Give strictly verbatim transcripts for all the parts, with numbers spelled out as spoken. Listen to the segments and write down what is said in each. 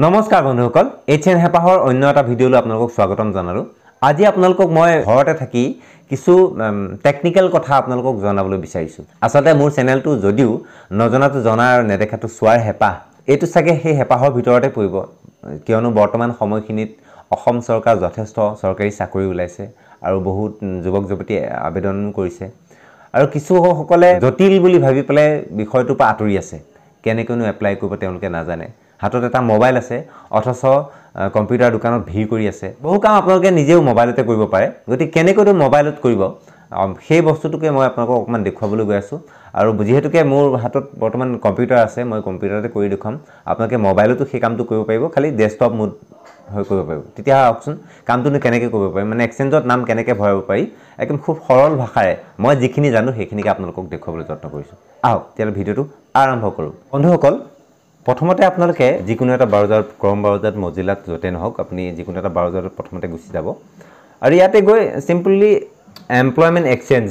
नमस्कार बंधुसकल H N हेपाहर अन्य एटा video आपनालोक स्वागतम जानालो। आज आपनालोक मैं घरते थाकी किछु टेक्निकल कथा आपनालोक जनाबोले बिचारिछु। आसलते मोर चेनेलटु जदिओ नजनातो जना आरो नेदेखातो सुवार हेपाह एतु सागे हे हेपाहर भितरते परिब, कियनो बर्तमान समयखिनित असम सरकार जथेष्ट सरकारी चाकरि उलाइছে आरो बहुत युवक युवती आवेदन करिছে आरो किछुসকले जटिल बुली भाबि पेले विषयटु पा आतरि आछे, केनेकनो एप्लाई करिब तेनलके नाजाने। हाथत एटा मोबाइल आछे अथच कम्पिउटार दुकानत भीड़ करि आछे। बहु काम आपनलके निजेও मोबाइलते करिब पारे, गति केनेकनो मोबाइलत करिब সেই বস্তুটোকে মই আপোনালোকক অকমান দেখুৱাবলৈ গৈ আছো। আৰু বুজিহেতুকে মোৰ হাতত বৰ্তমান কম্পিউটার আছে, মই কম্পিউটারতে কৰি দেখুৱাম। আপোনালোকে মোবাইলতো সেই কামটো কৰিব পাৰিব, খালি ডেস্কটপ মোড হৈ কৰিব পাৰিব। তেতিয়া অপচন কামটোনো কেনেকৈ কৰিব পাৰি, মানে এক্সচেঞ্জত নাম কেনেকৈ ভৰাব পাৰি, একদম খুব সৰল ভাষাৰে মই যিখিনি জানো সেইখিনিকে আপোনালোকক দেখুৱাবলৈ যত্ন কৰিছো। আহক তেতিয়ালে ভিডিওটো আৰম্ভ কৰো। বন্ধুসকল, প্ৰথমতে আপোনালোকে যিকোনো এটা ব্ৰাউজাৰ, ক্ৰম ব্ৰাউজাৰ, মজিলাত যতে নহওক আপুনি যিকোনো এটা ব্ৰাউজাৰত প্ৰথমতে গুচি যাব আৰু ইয়াতে গৈ simply employment exchange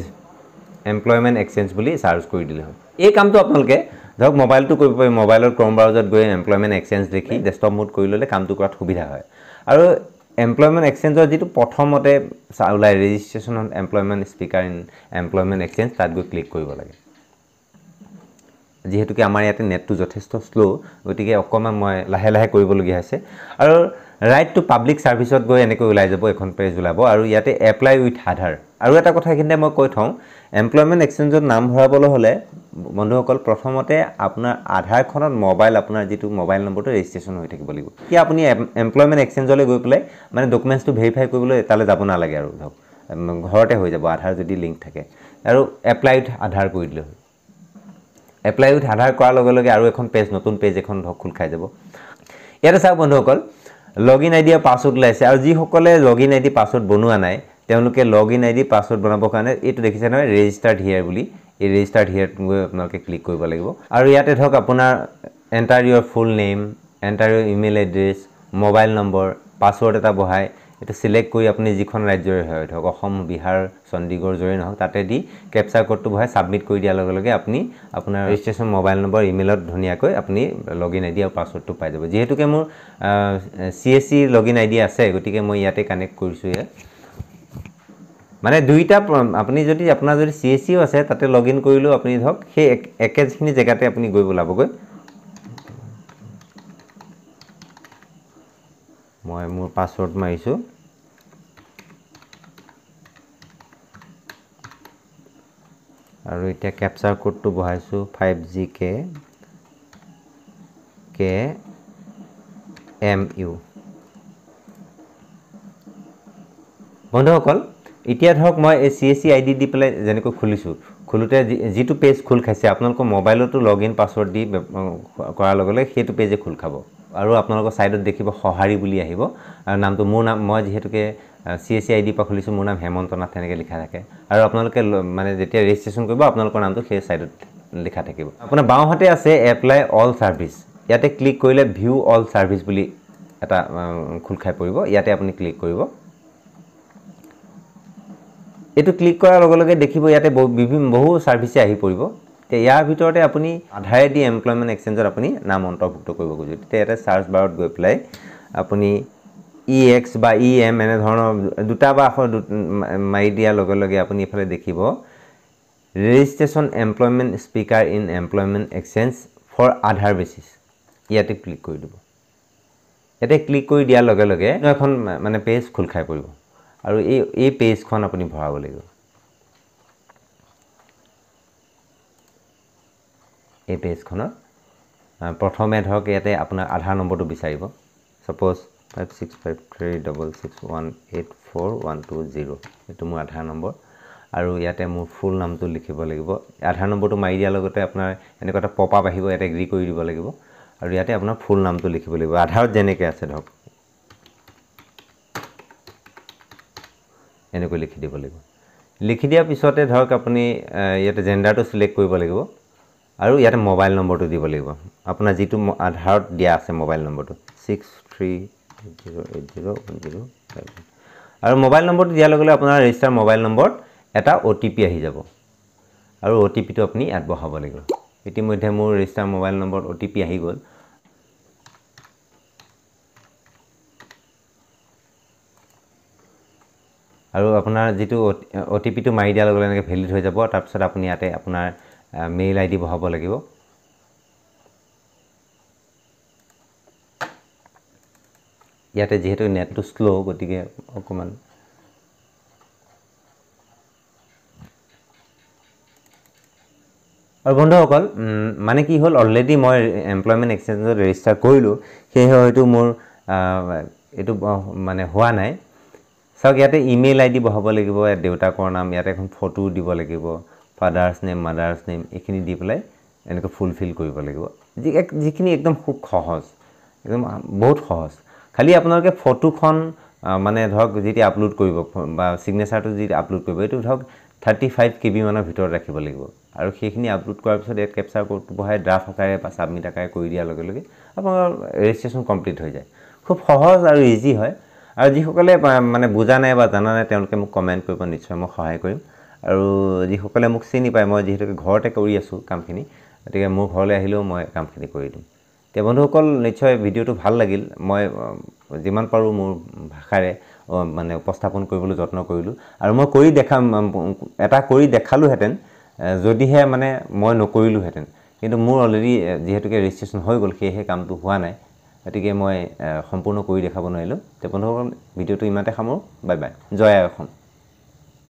employment exchange बोली सार्च कर दिले हो। ये काम तो आपनलके धक मोबाइल तो कर मोबाइल क्रोम ब्राउजार गए एम्प्लॉयमेंट एक्सचेंज लिखी डेस्कटप मोड कर लले काम तो करात सुविधा है। और एम्प्लॉयमेंट एक्सचेंजर जी प्रथमते उलाय registration on employment speaker in employment exchange तक गई क्लिक कर लगे। जीहेतुके आमार याते नेट जथेष्ट स्लो, गतिके अकमान मैं लाहे लाहे करबलगिया आछे। और राइट टू पब्लिक सर्विस गई एनेक ऊल जा पेज ऊल और इते एप्लाई उइथ आधार। और एट कथाखिने मैं कह थो एमप्लयमेंट एक्सचेंज नाम भरबले हमें बंधुसक प्रथमते अपना आधार मोबाइल अपना जी मोबाइल नम्बर तो रेजिस्ट्रेशन हो थी लगे। अपनी एमप्लयमेंट एक्सचेंज गई पे मैं डकुमेंट्स तो भेरिफाई कर नागे और धरक घरते हो जा आधार जो लिंक थे और एप्लाई उइथ आधार कर दिले एप्लाई उइथ आधार करार और पेज नतुन पेज एन धक खोल खा जा। इते चाव बंधुसक लग इन आईडी और पासवर्ड ऊल्स और जिसके लग इन आईडी पासवर्ड बनवा ना लग इन आईडी पासवर्ड बनाब कारण ये देखिसे ना रेजिस्टार्ड हियर बुली रेजिस्टार्ड हियर गई अपने क्लिक कर लगे। और इते धरक अपनार enter your full name, enter your email address, mobile number, password एट बढ़ाए ये सिलेक्ट कर अपनी जी राज्य है धरक बिहार, चंडीगढ़ जरे नौ ताते दी कैप्चा कोड तो बढ़ाए सबमिट कर दियार लगे लगे अपनी अपना रेजिस्ट्रेशन मोबाइल नम्बर इमेल धुनियाक अपनी लग इन आईडी और पासवर्ड तो पाई जाए। जीहेतुके मोर सी एस सी लग इन आईडी आछे गतिके मैं इते कानेक्ट कर माने दुईटा अपनी जो अपना जो सी एस सी आछे ताते लग इन कर अपनी धरक एकेखिनि जैगाते अपनी गई बोलाबगै। मैं मोर पासवर्ड मारिछो और इतना कैप्चार कोड तो बढ़ाई फाइव जी के के एम यू। बंधुसक इतना धरक मैं C S C I D दी पे जेनेक खुलिशो खोलोते जी पेज खोल खाइसे अपना मोबाइल तो लग इन पासवर्ड दी कर पेजे खोल खा और अपना साइड देखिए सहारी नाम तो मोर नाम मैं जीहेतुके C S C I D पर खुलिशो मोर नाम हेमंत नाथ लिखा थके और अपने मानने जैसे रेजिस्ट्रेशन कर नाम तो साइड लिखा थी अपना बाँहते आसे एप्लाई ऑल सर्विस इते क्लिक कर व्यू ऑल सर्विस खोल खाई पड़े इते अपनी क्लिक कर यू क्लिक करारे देखिए इते विभिन्न बहु सार्विसे पड़े। यार भरते अपनी आधारे दी एमप्लयमेंट एक्सचेंजर अपनी नाम अंतर्भुक्त कर सार्च बारत गई पे अपनी इ एक्स बा इ एम एनेधरण दूटा मारि दियार लगे लगे अपनी इफाले देखिब registration employment seeker in employment exchange for Aadhaar basis इते क्लिक कर दी इते क्लिक कर दियार लगे लगे मानने पेज खोल खाई पड़े और ये पेज अपनी भराब लगे। ये पेज प्रथम धरक इते अपना आधार नम्बर तो विचार suppose five six five three double six one eight four one two zero ये मोर आधार नम्बर और इते मोर फुल नाम तो लिख लगे। आधार नम्बर तो मारि दियार अपना एने पपआप आते एग्री कर दी लगे और इते अपना फुल नाम तो लिख लगे आधार जेनेक आसे धरक एनेक लिखि दी लगे। लिखि दियार पिछते धरक अपनी इते जेंडार तो सिलेक्ट कर लगे और इते मोबाइल नम्बर तो दी लगे अपना जी आधार दिया आसे मोबाइल नम्बर तो six three zero eight zero one zero और मोबाइल नम्बर तो दियार लगे लगे अपना रेजिस्टार मोबाइल नम्बर एटा ओ टी पी आहि जाब और ओ टी पी तो अपनी आगबढ़ाब लगे। इतिमध्ये मोर registered mobile number O T P आहि गल और अपना जी ओटीपी तो मारि दियार लगे भेलिड हो जाए तार अपनी ये अपना मेल आईडी बहाब लगे इते जीतु नेट तो स्लो गति के अकान और बंधुसक माने कि हल अलरेडी मैं एमप्लयमेंट एक्सचेंज रेजिस्टार करूँ सो मोर ये मानने हुआ ना चाक इते इमेल आई डी बहाब लगे देउताकर नाम इते फटो दी लगे फादार्स नेम मादार्स नेम ये दी पे एने फुलफिल लगे एक जी एकदम खूब सहज एकदम बहुत सहज खाली अपने फटो मानने धरक जी आपलोड कर सिग्नेचार तो जी आपलोड कर थार्टी फाइव के बी मानर भर रख लगे और सीखनी आपलोड कर पास ये केपचार कोड बढ़ाए ड्राफ्ट आकारे सबमिट आकारे कर दियार लगे अपना रेजिस्ट्रेशन कमप्लीट हो जाए खूब सहज और इजी है और जिसक मानने बुझा ना जाना ना मोक कमेन्ट कर निश्चय मैं सहाय और जिसक मोक चिनी पाए मैं जीतने घरते कामखिनि गति मोर घर आलो मैं कामखिनि कर दूँ बंधुसक निश्चय भिडिओ भल लगिल मैं जिमान पारो मोर भाषारे मानने उपस्थापन यत्न करूँ और मैं कोई देखा एटा कोई देखालोहेन जदिहे मानने मैं नकलोहेन कि मोर अलरेडी जीतुक रेजिस्ट्रेशन हो गल सैहे कम तो हुआ ना गति मैं सम्पूर्ण कर देखा नारिलो बंधुसक भिडिओ इमानते सामो बाय बाय जय आसाम।